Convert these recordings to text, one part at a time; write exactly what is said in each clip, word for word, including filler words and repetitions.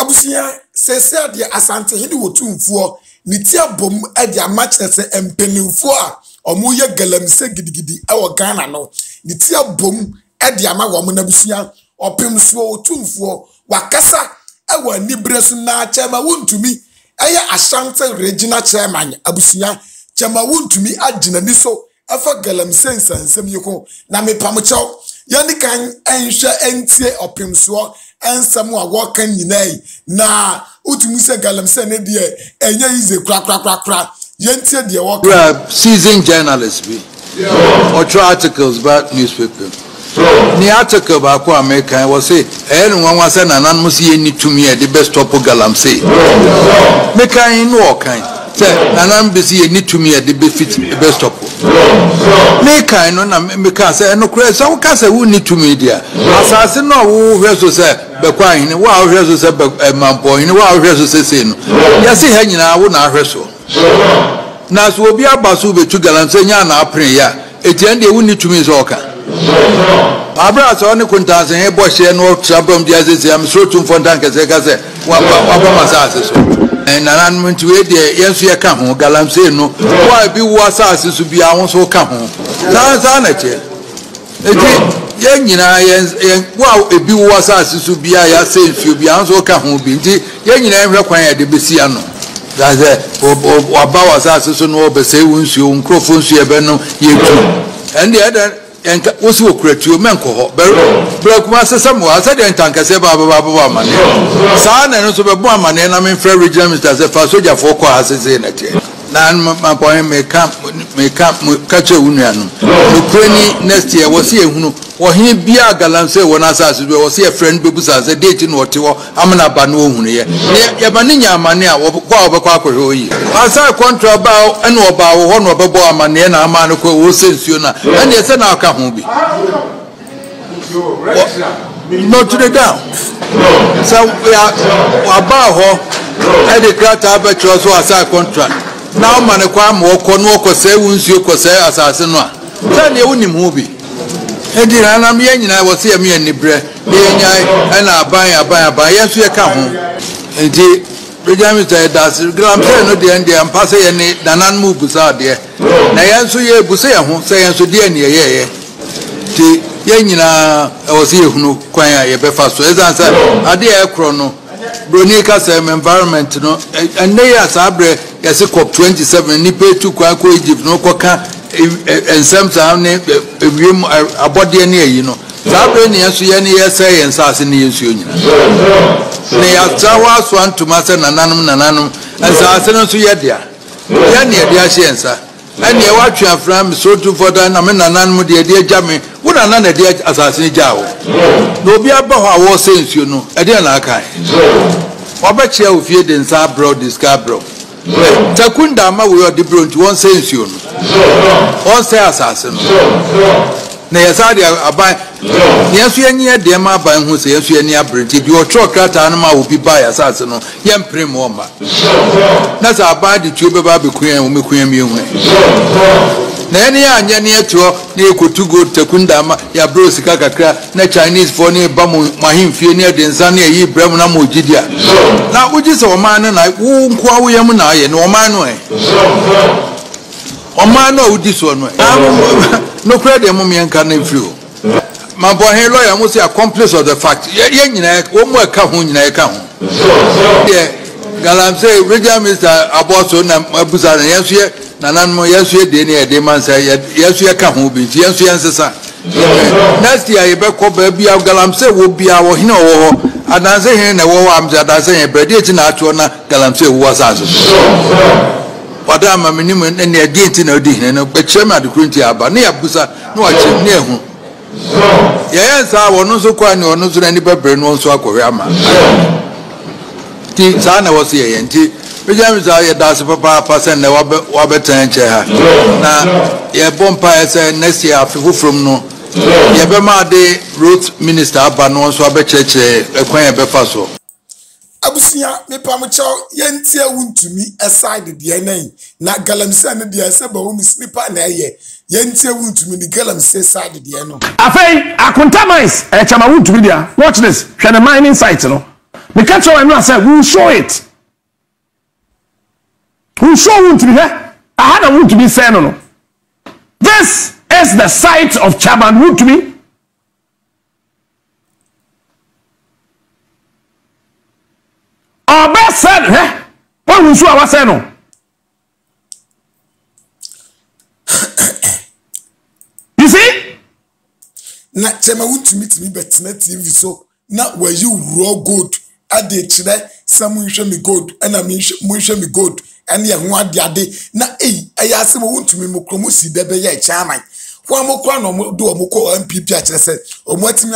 abusiya sese ade asante hini wotumfuo nitia bom ade amachese empenimfuo a omuye galamse gidigidi e wo Ghana no nitia bom ade ama wo mo na abusiya opemso otumfuo wakasa e wo nibresu na chema Wontumi eye Ashanti regional chairman abusiya chema Wontumi agina ni so afa galamse nsansem yiko na mepamcho yani kan enhwe entie opemso ensem wa wokan nyinai na Wontumi se galamse ne de enye ize kra kra kra kra yentie de wokan seasoned journalists be yeah. Or try articles about newspaper so ni article ba kwa American was say enu wan wase nanan mo se ni tumi e de best top galamse make kan no kan say nanan be se ni tumi e de be fit best top make I no na make I say no crazy so can say who need to media asase no wo hwe so say be kwan ni wo hwe so say be manpo ni wo hwe so say say no yes he nyina wo na hwe so na so obi abaso be tu galamse nya na apre ya etian de wo need to me so ka abra so ni kuntanse he bo hye no trabom dia say say am so tun for dan kase kase wo aba masase so nana nmuntu we de yenso ye ka ho galamse no wa bi wo asase so bia won so ka ho san san na che eje ye nyina ye wa bi wo asase so bia ya se fio bia so ka ho bi nti ye nyina hwe kwan ya de besia no that say wa ba wo asase so no be se won suo nkrofo nsuo be no ye tu and the other and wo si wo kratuo menko ho bro kuma sesam wo asa de ntanka se ba ba ba mane saa na no so be bo amane na me frere regional minister se fa soja fo ko asese na tie na ma boy me camp me camp me kache unua no ukraine next year wo si ehunu wo he bia galamse wo na asase be wo si e friend be busa se date no ote wo amana ba no ohunu ye ye ba ne nya amane a wo kwa wo kwa kwa ho yi asa contract ba ene wo ba wo ho no be bo amane na amane ko wo se nsuo na ene se na aka ho bi not to the down so we are about ho e de crata ba choso asa contract now man kwa mo ko no ko se wunsuo ko se asase no a tan ye wonim ho bi e di rana me nyina wo se me ani bre de nyai e na aban aban aban ye so ye ka ho e di Benjamin say that gram say no de ndi am pass ye ni danan mu busa de na ye so ye busa ye ho se ye so de ani ye ye ti ye nyina wo se ye hunu kwan a ye be fa so e san say ade e kro no bronika say environment no and they are sabre yes COP twenty-seven ni pay to kwa kwa Egypt no koka and sometimes ne ewiem abode ne ayi no sabre ne yeso ye ne yesay ensase ne yeso nyina ne ya tawa so antuma se nananum nananum ensase no so ye dia ye ne dia she ensa and ye watwe afram so to for dan na me nananum dia dia jame wo nanan na dia asase ne jawo no bi abaho awo se nsuo no e dia na aka obache ofie de nsa bro discabro takunda ama we are the brunt one sense you one say assassin na yesa de aban yesu enye de ma aban hu se yesu enye abrenti de o trokata anama obi buy assassin no yem prem o ma na za aban de tube ba be kuyan o me kuyan mi hu na ene ya anya ne eto na ekotugo takunda ama ya bro sika kakra na Chinese for ne ba mu mahimfie ne de nsa na yi brem na mo gidia na uji se o ma na na wo nko awo yam na aye na o ma no e o ma no uji so no no credit mo me nka na frio ma bo he lawyer mo say accomplice of the fact ye nyina wo mo aka ho nyina aka ho de galamse regional minister aboso na abusa na yeso ye nanan mo yesu ye de ne de man say yesu ye ka ho bi yesu ye nsesa next year ye be ko ba bia galamse wo bia wo hina wo ho adanse hin na wo am adanse ye brede eti na ato na galamse wo asaso wada ma mini mo ne ne de eti na odi hin na be chem ade krunti aba na yabusa na wa chem ne hu ye yensa wo no so kwa ne ono so na ni bebre no so akohwe ama ti sa na wo se ye nti Benjamin say that's papa person na wa betan che ha na ye bompa say next year afifu from no ye be ma de road minister aba no so abecheche ekwan ye be fa so abusia me pam chaw ye ntia Wontumi aside de nan na galamse na de ase ba wo misnipa na ye ye ntia Wontumi ni galamse side de no afei akuntamais e chama Wontumi dia watch this hwe na mining site no The catcher, I'm not saying, we'll show it. We'll show Wontumi here. I had a Wontumi saying, no, no. This is the site of Chairman Wontumi. Our best said, eh? What will show our saying, no? You see? Now, Chairman Wontumi to me, but it's not even so. Now, were you raw good? I did today. Someone show me good, and I mean, show me good. And yeah, one day, now, eh, I asked him, want to me, Mokromusi, Debe, yeah, Chairman. One more crown or do a Moko M P P, I said, or what's me,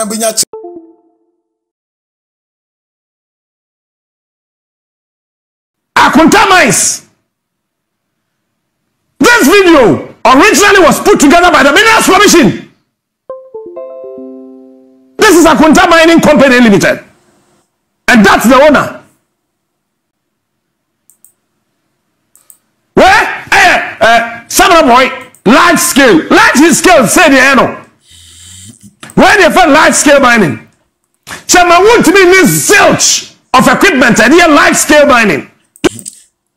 I contaminates. This video originally was put together by the Minerals Commission. This is a Akonta Mining Company Limited. And that's the owner. Where? Eh, eh, Sabra boy, large scale. Large scale, say the Eno. Where they found large scale mining? Chairman Wontumi needs zilch of equipment and here large scale mining.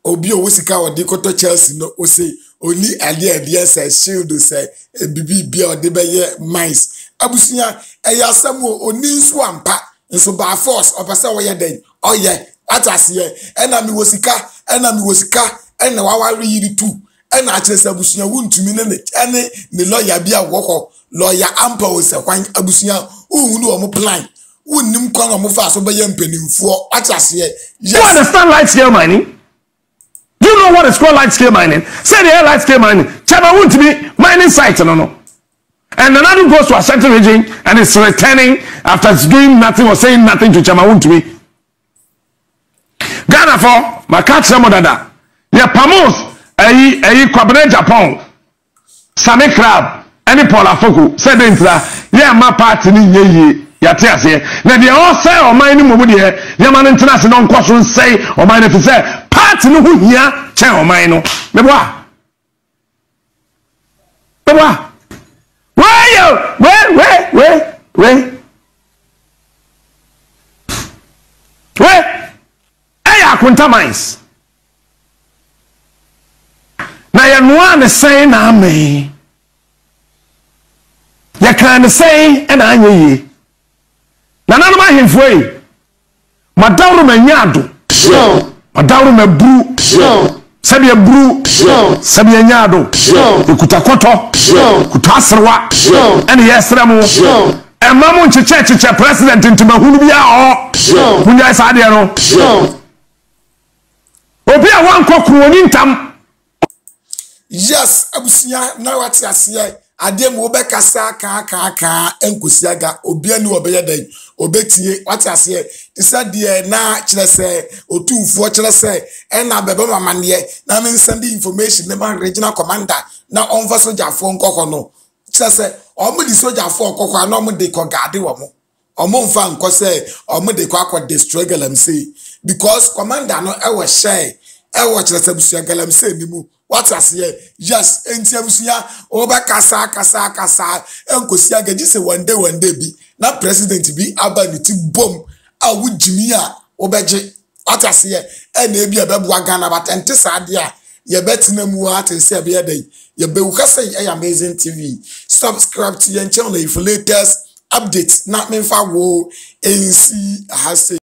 Obio Wusika or Dakota Chelsea, no, say, only Adia, dear, say, shield, say, a B B, beer, debay, mice. Abusia, a Yasamu, or Ninswampa, and so by force, or Pasawaya day, oh yeah, atas ye, and I was a car, and I was a car, and I read too, and I just Abusia wound to minute, and the lawyer be a walker, lawyer amper was a wine Abusia, who knew a more blind, who knew Conor Mufas over Yampen for atas ye. You understand light scale mining? You know what is called large-scale mining. Say the large-scale mining. Chama won't be mining site, no, no. And another goes to a certain region and it's returning after it's doing nothing or saying nothing to Chama won't be. Ghana for my catch some of that. Yeah, Pamos, a a cabinet Japan, Same Crab, any Polafoku, said into that. Yeah, my party, yeah, yeah, tears here. Now they all say or mining over here. Yeah, man, international question say or mine if you say. No, who here? Channel Mino. Bebois. Bebois. Where you? Where, where, where, where? Where? I are contaminates. Now, you want to say, Name. You can say, and I knew ye. Now, none of my him way. Madame Yado. So. Madawu me bru, sabi bru, sabi nyado, kutakoto, kutasrwa, eni yesremu, emamu nchiche nchiche president intima hulubia o, kunya isadi ano, obia wanko kuoni ntam. Yes, abusiya na wati asiya, ademu obe kasa ka ka ka, enkusiaga obia ni obeya dai. Obeti what I say is that the na chilese or two for chilese and na bebe mama niye na men send the information never regional commander na onva soldier phone koko no chilese omo di soldier phone koko na omo dey ko guard omo omo nfa nko say omo dey ko akọ dey struggle am say because commander no e was share e was chilese busia galam say ni mu what I say yes entia busia oba kasa kasa kasa enkosia gaji say one day one day bi na president bi abaniti bom awujimi a obeje atase e na ebi abebu aga na bat ente sade a ye betina mu atense e be dey ye be ukase e Amazing T V subscribe to your channel for latest updates na menfa wo ensi hase.